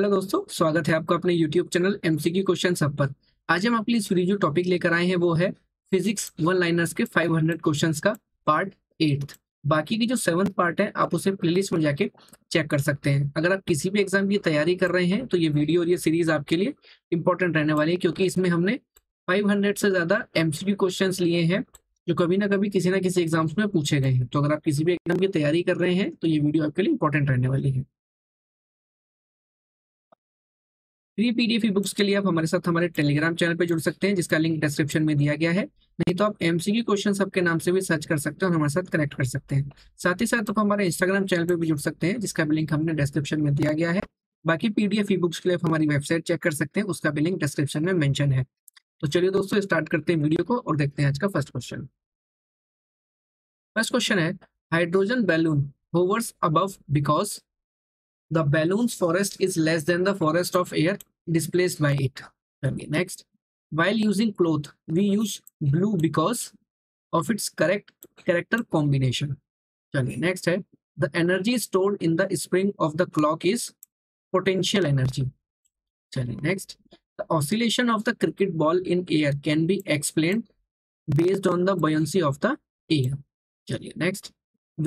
Hello दोस्तों, स्वागत है आपका अपने यूट्यूब चैनल एमसीक्यू क्वेश्चन सब पर। आज हम आपके लिए सुरी जो टॉपिक लेकर आए हैं वो है फिजिक्स वन लाइनर्स के 500 क्वेश्चंस का पार्ट 8। बाकी की जो 7th पार्ट है आप उसे प्लेलिस्ट में जाके चेक कर सकते हैं। अगर आप किसी भी एग्जाम की तैयारी कर रहे हैं तो ये वीडियो और ये सीरीज आपके लिए इंपॉर्टेंट रहने वाली है, क्योंकि इसमें हमने 500 से ज्यादा एमसीक्यू क्वेश्चन लिए हैं जो कभी ना कभी किसी ना किसी एग्जाम्स में पूछे गए हैं। तो अगर आप किसी भी एग्जाम की तैयारी कर रहे हैं तो ये वीडियो आपके लिए इंपॉर्टेंट रहने वाली है। फ्री पीडीएफ बुक्स के लिए आप हमारे साथ हमारे टेलीग्राम चैनल पे जुड़ सकते हैं, जिसका लिंक डिस्क्रिप्शन में दिया गया है। नहीं तो आप एमसीक्यू क्वेश्चन सबके नाम से भी सर्च कर सकते हैं और हमारे साथ कनेक्ट कर सकते हैं। साथ ही साथ आप हमारे इंस्टाग्राम चैनल पे भी जुड़ सकते हैं, जिसका भी लिंक हमने डिस्क्रिप्शन में दिया गया है। बाकी पीडीएफ बुक्स के लिए आप हमारी वेबसाइट चेक कर सकते हैं, उसका भी लिंक डिस्क्रिप्शन में मेंशन है। तो चलिए दोस्तों, स्टार्ट करते हैं वीडियो को और देखते हैं आज का फर्स्ट क्वेश्चन। फर्स्ट क्वेश्चन है, hydrogen balloon hovers above because The balloon's forest is less than the forest of air displaced by it. Okay, next, while using cloth, we use blue because of its correct character combination. Okay, next है, the energy stored in the spring of the clock is potential energy. Okay, next, the oscillation of the cricket ball in air can be explained based on the buoyancy of the air. Okay, next,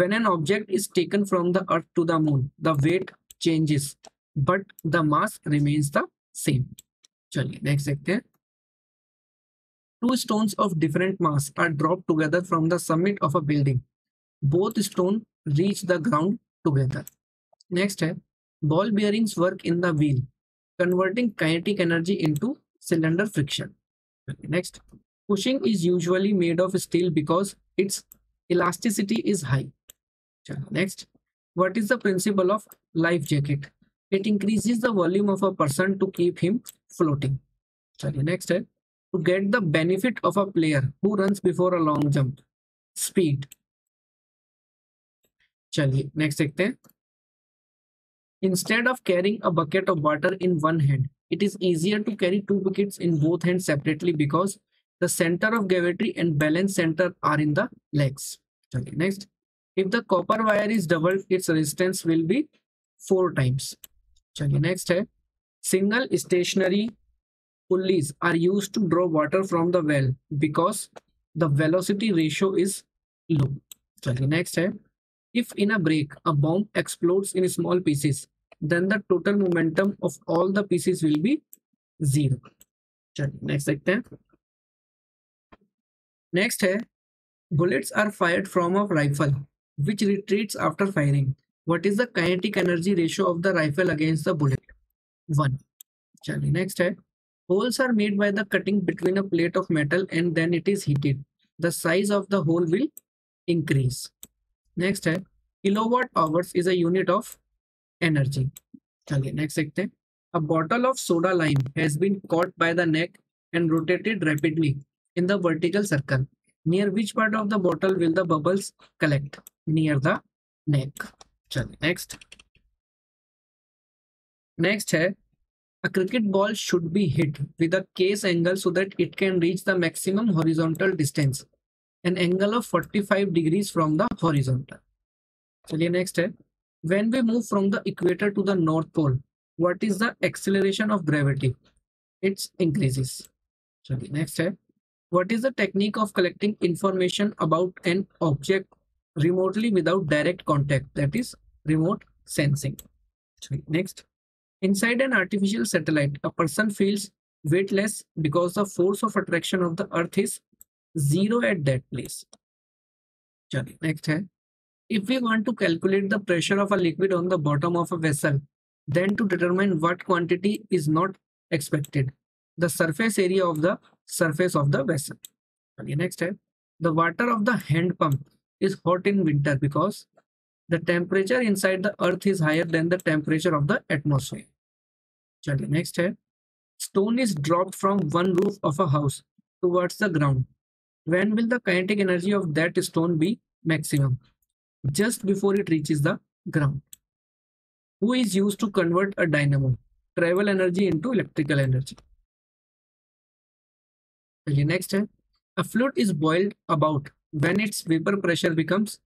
when an object is taken from the earth to the moon, the weight changes, but the mass remains the same. चलिए next देखते हैं। Two stones of different mass are dropped together from the summit of a building. Both stones reach the ground together. Next है, ball bearings work in the wheel, converting kinetic energy into cylinder friction. Next, pushing is usually made of steel because its elasticity is high. Next, what is the principle of life jacket? It increases the volume of a person to keep him floating. Sorry, next है, to get the benefit of a player who runs before a long jump, speed. चलिए next देखते हैं। Instead of carrying a bucket of water in one hand, it is easier to carry two buckets in both hands separately because the center of gravity and balance center are in the legs. चलिए next, if the copper wire is doubled, its resistance will be 4 times. चलिए next है, single stationary pulleys are used to draw water from the well because the velocity ratio is low. चलिए next है, if in a break a bomb explodes in small pieces, then the total momentum of all the pieces will be 0. चलिए next देखते हैं। Next है, bullets are fired from a rifle which retreats after firing. What is the kinetic energy ratio of the rifle against the bullet? 1. चलिए next है, holes are made by the cutting between a plate of metal and then it is heated. The size of the hole will increase. Next है, kilowatt hours is a unit of energy. चलिए next देखते हैं। A bottle of soda lime has been caught by the neck and rotated rapidly in the vertical circle. Near which part of the bottle will the bubbles collect? Near the neck. चलिए next. Next है, a cricket ball should be hit with a case angle so that it can reach the maximum horizontal distance, an angle of 45 degrees from the horizontal. चलिए next है, when we move from the equator to the north pole, what is the acceleration of gravity? It increases. चलिए next है, what is the technique of collecting information about an object remotely without direct contact? That is remote sensing. Next, inside an artificial satellite, a person feels weightless because the force of attraction of the earth is 0 at that place. Next है, if we want to calculate the pressure of a liquid on the bottom of a vessel, then to determine what quantity is not expected, the surface area of the surface of the vessel. Okay, next है, the water of the hand pump is hot in winter because the temperature inside the earth is higher than the temperature of the atmosphere. Okay, next है, stone is dropped from one roof of a house towards the ground. When will the kinetic energy of that stone be maximum? Just before it reaches the ground. Who is used to convert a dynamo travel energy into electrical energy? Okay, next है, a fluid is boiled about when its vapor pressure becomes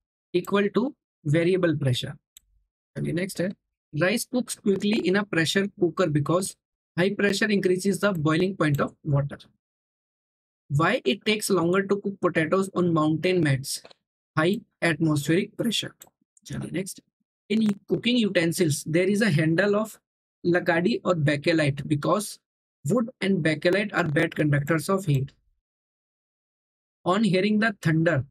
equal to variable pressure. Okay, next है, Rice cooks quickly in a pressure cooker because high pressure increases the boiling point of water. Why it takes longer to cook potatoes on mountain mats? High atmospheric pressure. Next, in cooking utensils, there is a handle of lacadi or bakelite because wood and bakelite are bad conductors of heat. On hearing the thunder,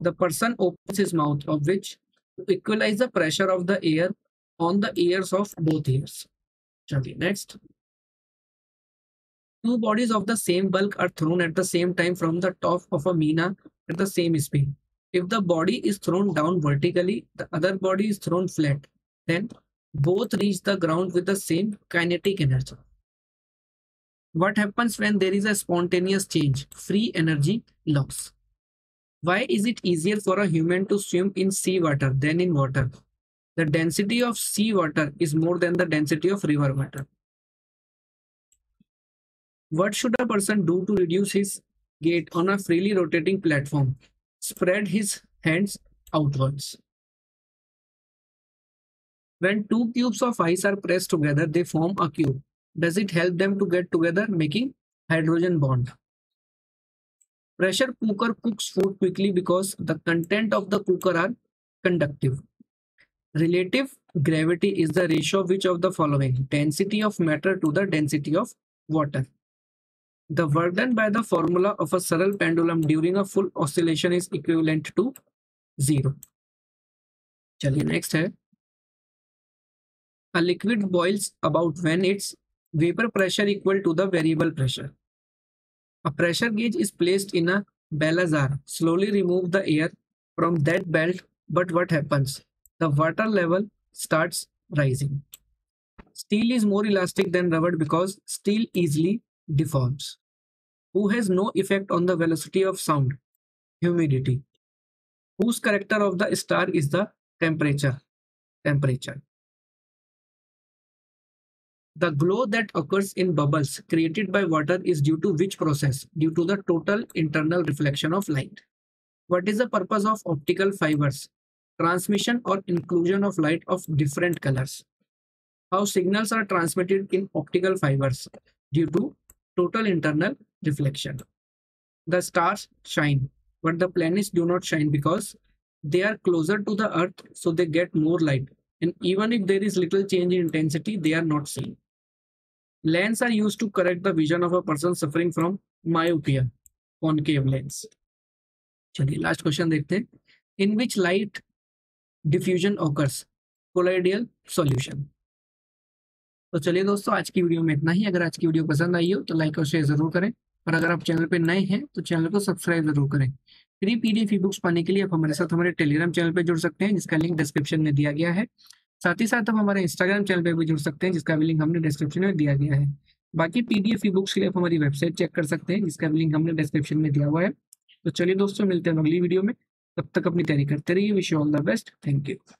the person opens his mouth, of which to equalize the pressure of the air on the ears of both ears. Next, two bodies of the same bulk are thrown at the same time from the top of a mina at the same speed. If the body is thrown down vertically, the other body is thrown flat, then both reach the ground with the same kinetic energy. What happens when there is a spontaneous change? Free energy loss. Why is it easier for a human to swim in seawater than in water? The density of seawater is more than the density of river water. What should a person do to reduce his gait on a freely rotating platform? Spread his hands outwards. When two cubes of ice are pressed together, they form a cube. Does it help them to get together, making hydrogen bond? Pressure cooker cooks food quickly because the content of the cooker are conductive. Relative gravity is the ratio of which of the following? Density of matter to the density of water. The work done by the formula of a Serral pendulum during a full oscillation is equivalent to 0. चलिए next है. A liquid boils about when its vapor pressure equal to the variable pressure. A pressure gauge is placed in a bella jar. Slowly remove the air from that belt, but what happens? The water level starts rising. Steel is more elastic than rubber because steel easily deforms. Who has no effect on the velocity of sound? Humidity. Whose character of the star is the temperature? Temperature. The glow that occurs in bubbles created by water is due to which process? Due to the total internal reflection of light. What is the purpose of optical fibers? Transmission or inclusion of light of different colors. How signals are transmitted in optical fibers? Due to total internal reflection. The stars shine, but the planets do not shine because they are closer to the Earth, so they get more light. And even if there is little change in intensity, they are not seen. Lenses are used to correct the vision of a person suffering from myopia, concave lens. चलिए last question देखते हैं. In which light diffusion occurs? Colloidal solution. तो चलिए दोस्तों आज की video में इतना ही. अगर आज की वीडियो पसंद आई हो तो लाइक और शेयर जरूर करें, और अगर आप चैनल पे नए हैं तो चैनल को सब्सक्राइब जरूर करें. फ्री पीडीएफ बुक्स पाने के लिए आप हमारे साथ हमारे टेलीग्राम चैनल पे जुड़ सकते हैं, जिसका लिंक डिस्क्रिप्शन में दिया गया है. साथ ही साथ आप हमारे इंस्टाग्राम चैनल पे भी जुड़ सकते हैं, जिसका भी लिंक हमने डिस्क्रिप्शन में दिया गया है. बाकी पीडीएफ बुक्स के लिए आप हमारी वेबसाइट चेक कर सकते हैं, जिसका भी लिंक हमने डिस्क्रिप्शन में दिया हुआ है. तो चलिए दोस्तों मिलते हैं अगली वीडियो में. तब तक अपनी तैयारी करते रहिए. Wish you all the best. Thank you.